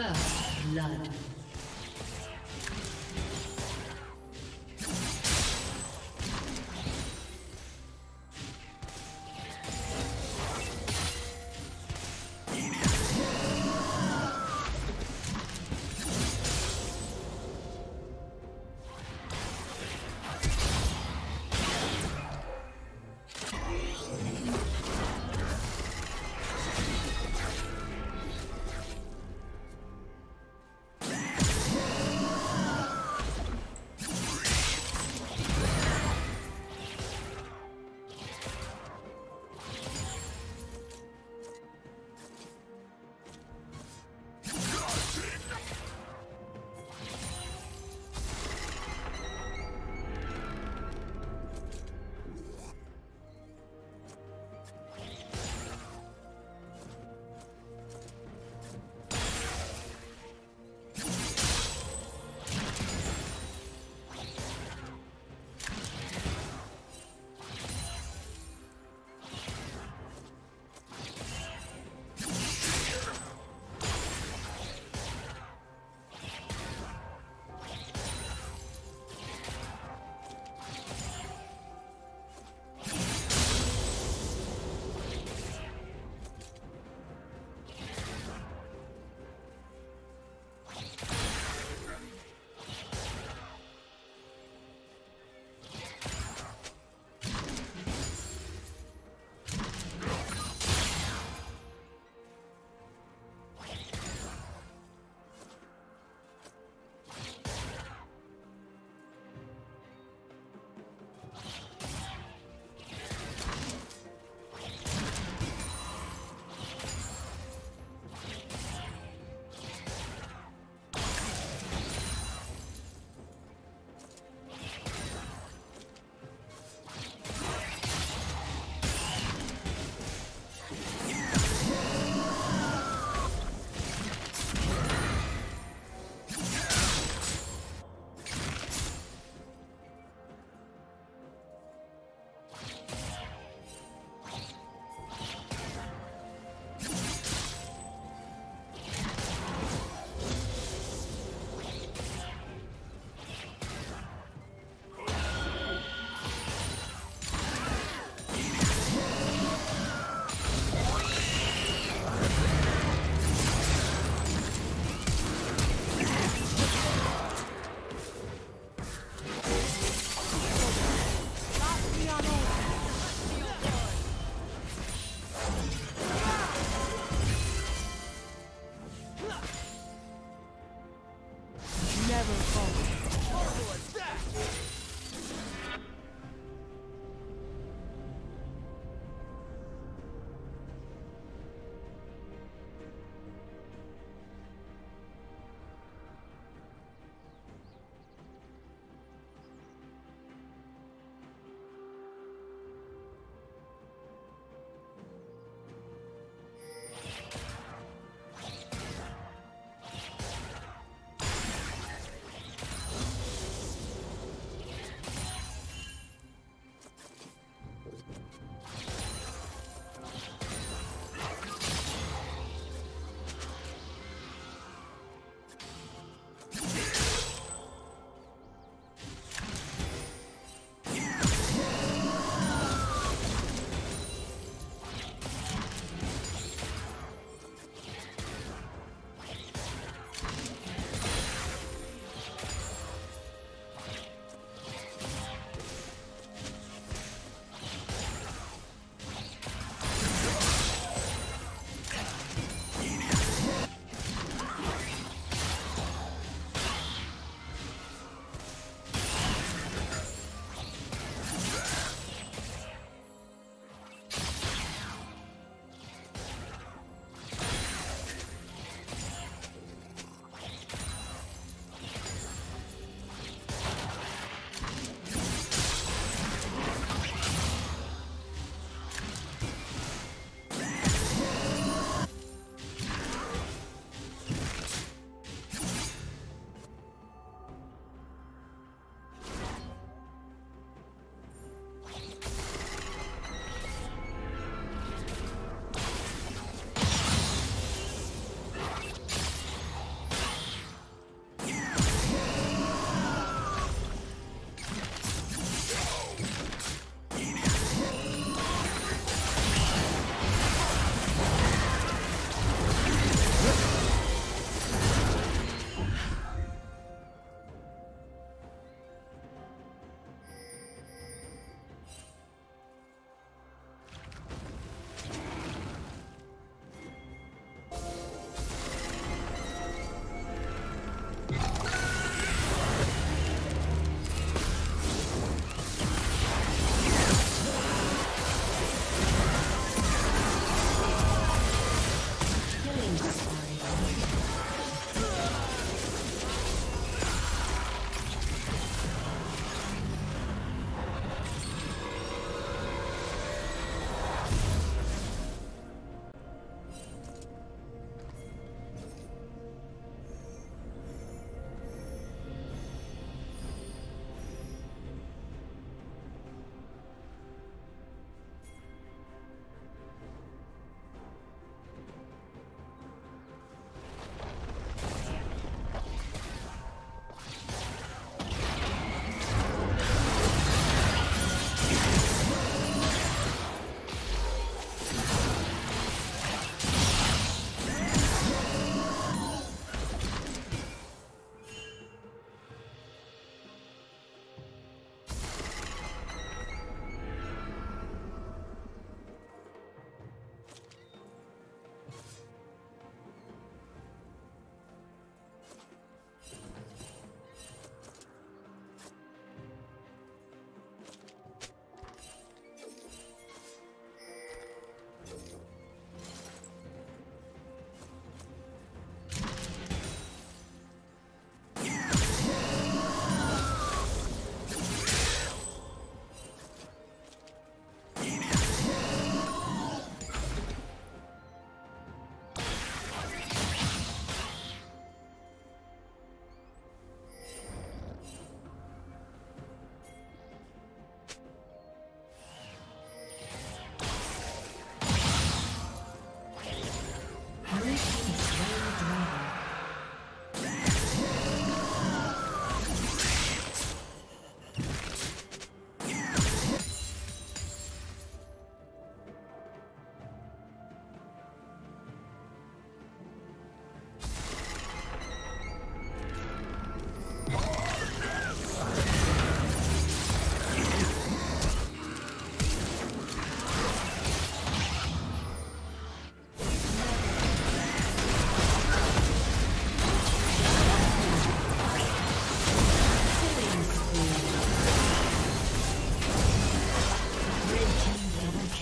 First blood.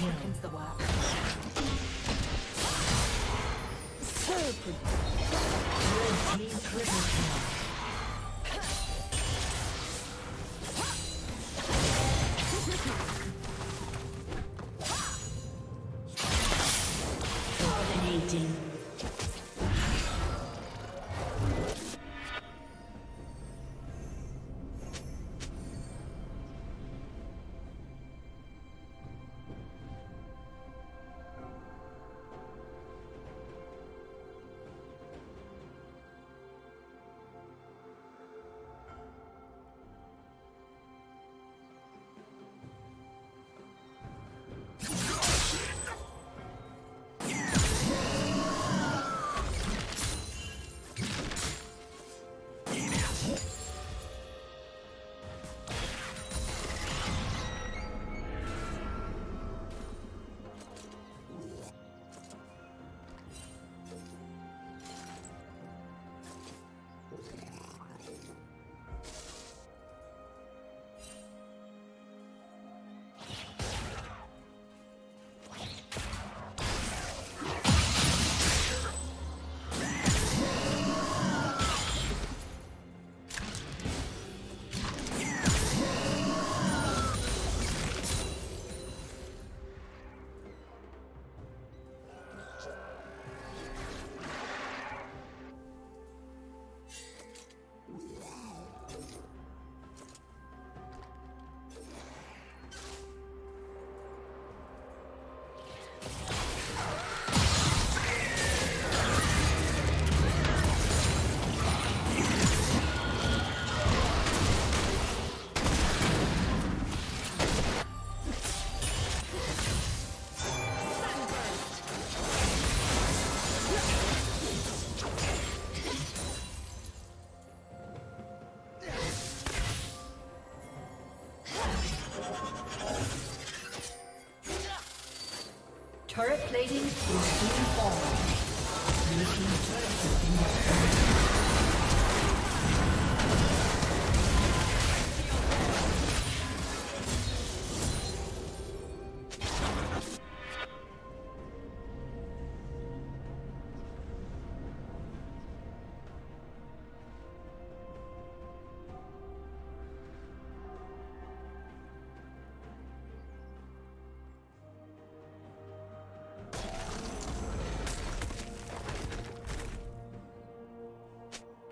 Kill. The work. Serpent. Red team triple kill. Turret plating will soon fall.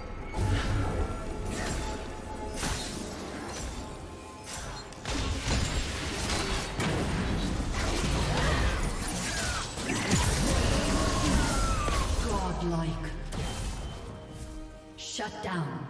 Blue team's turret has been destroyed. Godlike. Shut down.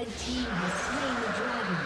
Red team has slain the dragon.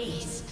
Aced.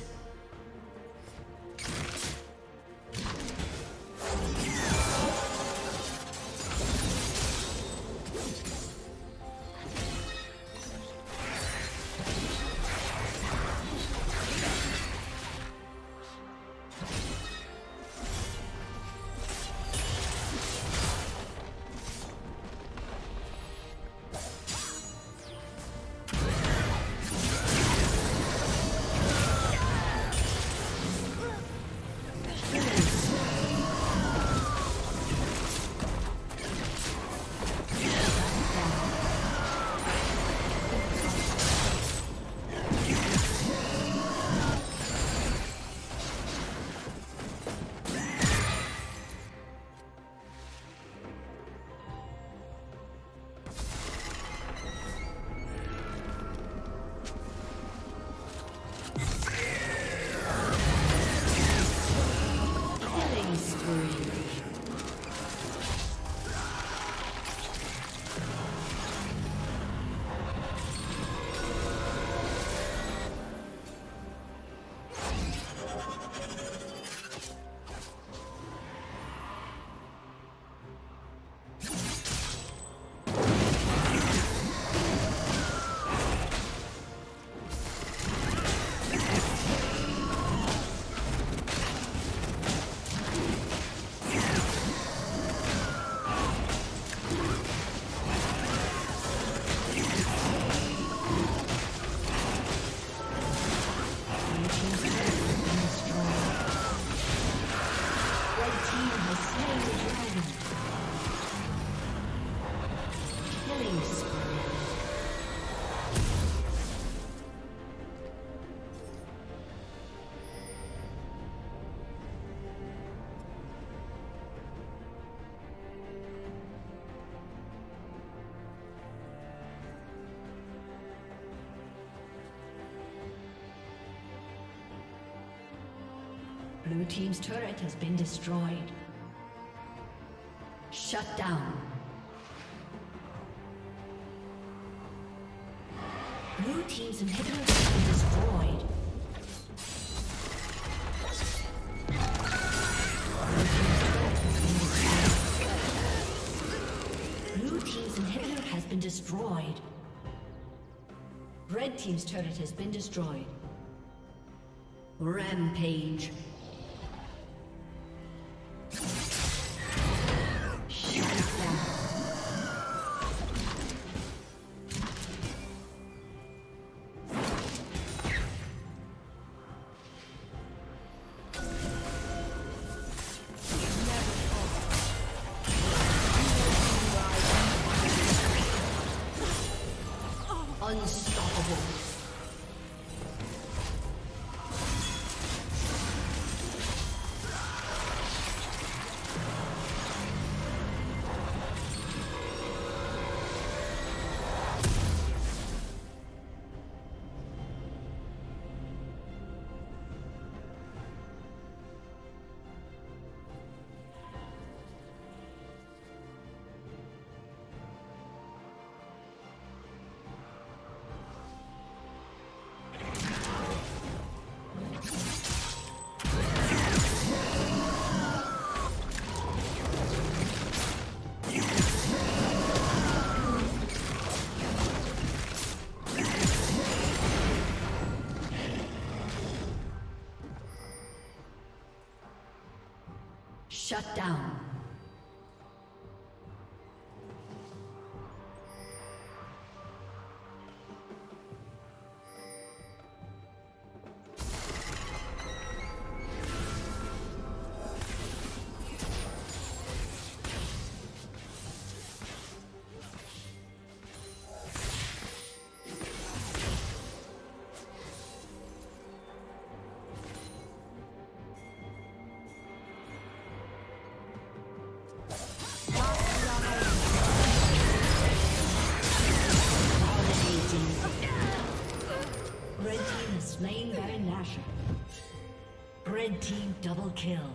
Blue team's turret has been destroyed. Shut down. Blue team's inhibitor has been destroyed. Blue team's inhibitor has been destroyed. Red team's turret has been destroyed. Rampage. Shut down. Red team double kill.